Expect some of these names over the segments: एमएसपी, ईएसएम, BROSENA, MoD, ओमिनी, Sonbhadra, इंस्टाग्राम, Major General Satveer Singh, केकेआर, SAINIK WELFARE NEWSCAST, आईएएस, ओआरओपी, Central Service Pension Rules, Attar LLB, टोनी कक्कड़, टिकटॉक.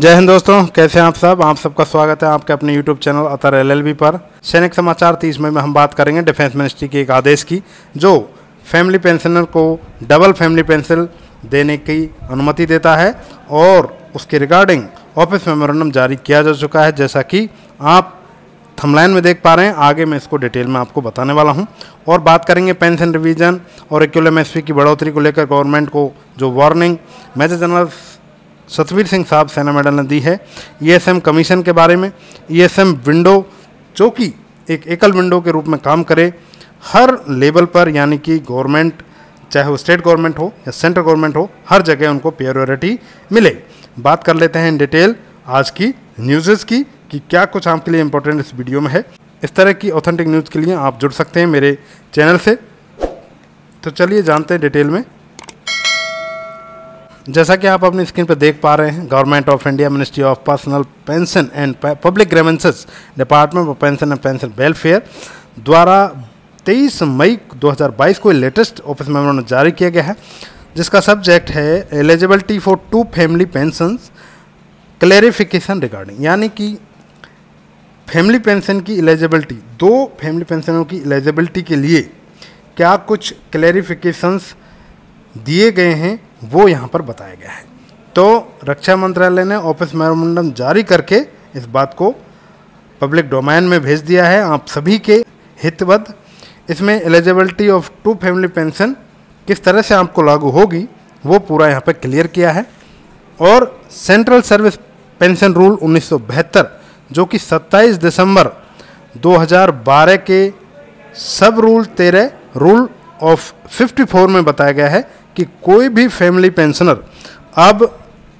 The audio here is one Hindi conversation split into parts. जय हिंद दोस्तों, कैसे हैं आप सब। आप सबका स्वागत है आपके अपने यूट्यूब चैनल अतर एलएलबी पर। सैनिक समाचार 30 मई में हम बात करेंगे डिफेंस मिनिस्ट्री के एक आदेश की, जो फैमिली पेंशनर को डबल फैमिली पेंशन देने की अनुमति देता है और उसके रिगार्डिंग ऑफिस मेमोरेंडम जारी किया जा चुका है, जैसा कि आप थंबनेल में देख पा रहे हैं। आगे मैं इसको डिटेल में आपको बताने वाला हूं और बात करेंगे पेंशन रिवीजन और एक्यूएलएमएसपी की बढ़ोतरी को लेकर गवर्नमेंट को जो warning major general Satvir Singh साहब सेना मेडल ने दी है। ईएसएम कमीशन के बारे में, ईएसएम विंडो जो कि एक एकल विंडो के रूप में काम करे हर लेवल पर, यानी कि गवर्नमेंट चाहे वो स्टेट गवर्नमेंट हो या सेंट्रल गवर्नमेंट हो, हर जगह उनको प्रायोरिटी मिले। बात कर लेते हैं डिटेल आज की न्यूज़ की कि क्या कुछ आपके लिए इम्पोर्टेंट इस वीडियो में है। इस तरह की ऑथेंटिक न्यूज़ के लिए आप जुड़ सकते हैं मेरे चैनल से। तो चलिए जानते हैं डिटेल में। जैसा कि आप अपनी स्क्रीन पर देख पा रहे हैं, government of India ministry of personnel pension and public grievances department of pension and pension welfare द्वारा 23 मई 2022 को लेटेस्ट ऑफिस मेमोरेंडम जारी किया गया है, जिसका सब्जेक्ट है eligibility for two family pensions clarification regarding, यानी कि फैमिली पेंशन की एलिजिबिलिटी, दो फैमिली पेंशनों की एलिजिबिलिटी के लिए क्या कुछ क्लेरिफिकेशंस दिए गए हैं वो यहाँ पर बताया गया है। तो रक्षा मंत्रालय ने ऑफिस मेमोरेंडम जारी करके इस बात को पब्लिक डोमेन में भेज दिया है आप सभी के हितवद। इसमें eligibility of two family pension किस तरह से आपको लागू होगी वो पूरा यहाँ पर क्लियर किया है। और सेंट्रल सर्विस पेंशन रूल 1972 जो कि 27 दिसंबर 2012 के सब रूल 13 रूल ऑफ 54 में बताया गया है कि कोई भी फैमिली पेंशनर अब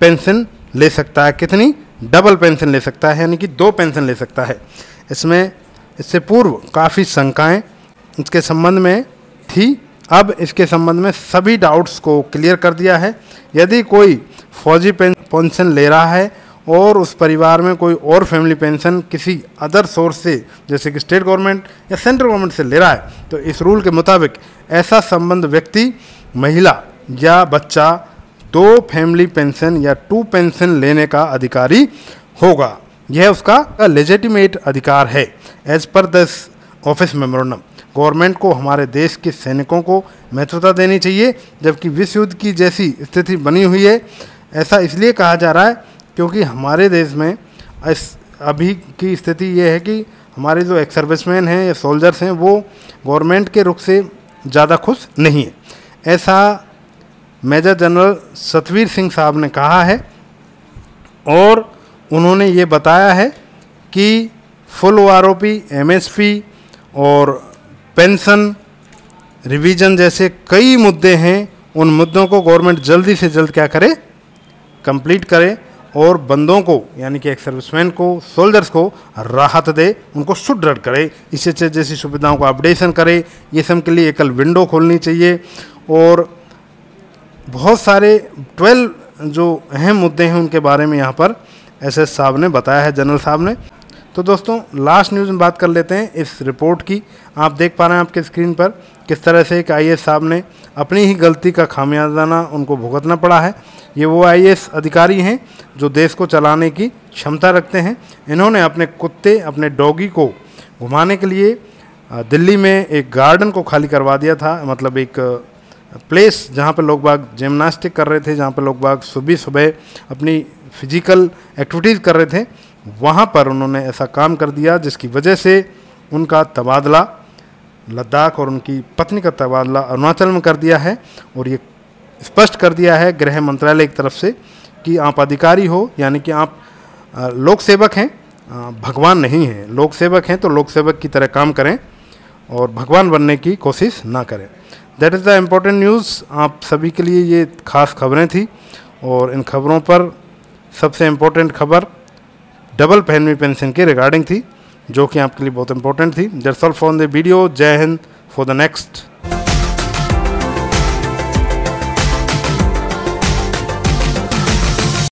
पेंशन ले सकता है। कितनी? डबल पेंशन ले सकता है, यानी कि दो पेंशन ले सकता है। इसमें इससे पूर्व काफ़ी शंकाएं इसके संबंध में थी, अब इसके संबंध में सभी डाउट्स को क्लियर कर दिया है। यदि कोई फौजी पेंशन ले रहा है और उस परिवार में कोई और फैमिली पेंशन किसी अदर सोर्स से, जैसे कि स्टेट गवर्नमेंट या सेंट्रल गवर्नमेंट से ले रहा है, तो इस रूल के मुताबिक ऐसा संबंध व्यक्ति, महिला या बच्चा दो फैमिली पेंशन या टू पेंशन लेने का अधिकारी होगा। यह उसका लेजिटिमेट अधिकार है as per this office memorandum. Government को हमारे देश के सैनिकों को महत्वता देनी चाहिए, जबकि विश्व युद्ध की जैसी स्थिति बनी हुई है। ऐसा इसलिए कहा जा रहा है क्योंकि हमारे देश में अभी की स्थिति ये है कि हमारे जो एक्स सर्विसमैन हैं या सोल्जर्स हैं वो गवर्नमेंट के रुख से ज़्यादा खुश नहीं है, ऐसा मेजर जनरल सतवीर सिंह साहब ने कहा है। और उन्होंने ये बताया है कि फुल ओआरओपी, एमएसपी और पेंशन रिवीजन जैसे कई मुद्दे हैं, उन मुद्दों को गवर्नमेंट जल्दी से जल्द क्या करे, कंप्लीट करे और बंदों को, यानी कि एक्स सर्विसमैन को, सोल्जर्स को राहत दे, उनको सुदृढ़ करे, इससे जैसी सुविधाओं को अपडेशन करे। ये सब के लिए एकल विंडो खोलनी चाहिए और बहुत सारे 12 जो अहम मुद्दे हैं उनके बारे में यहाँ पर एसएस साहब ने बताया है, जनरल साहब ने। तो दोस्तों लास्ट न्यूज़ में बात कर लेते हैं इस रिपोर्ट की। आप देख पा रहे हैं आपके स्क्रीन पर किस तरह से एक आईएएस साहब ने अपनी ही गलती का खामियाजाना उनको भुगतना पड़ा है। ये वो आईएएस अधिकारी हैं जो देश को चलाने की क्षमता रखते हैं। इन्होंने अपने कुत्ते, अपने डॉगी को घुमाने के लिए दिल्ली में एक गार्डन को खाली करवा दिया था, मतलब एक प्लेस जहाँ पर लोग बाग जिम्नास्टिक कर रहे थे, जहाँ पर लोग बाग सुबह सुबह अपनी फिजिकल एक्टिविटीज़ कर रहे थे, वहाँ पर उन्होंने ऐसा काम कर दिया जिसकी वजह से उनका तबादला लद्दाख और उनकी पत्नी का तबादला अरुणाचल में कर दिया है। और ये स्पष्ट कर दिया है गृह मंत्रालय की तरफ से कि आप अधिकारी हो, यानी कि आप लोक सेवक हैं, भगवान नहीं हैं। लोक सेवक हैं तो लोक सेवक की तरह काम करें और भगवान बनने की कोशिश ना करें। That is the important news आप सभी के लिए। ये खास खबरें थी और इन खबरों पर सबसे इम्पोर्टेंट खबर डबल फैमिली पेंशन के रिगार्डिंग थी, जो कि आपके लिए बहुत इंपॉर्टेंट थी। That's all for the video. जय हिंद फॉर द नेक्स्ट।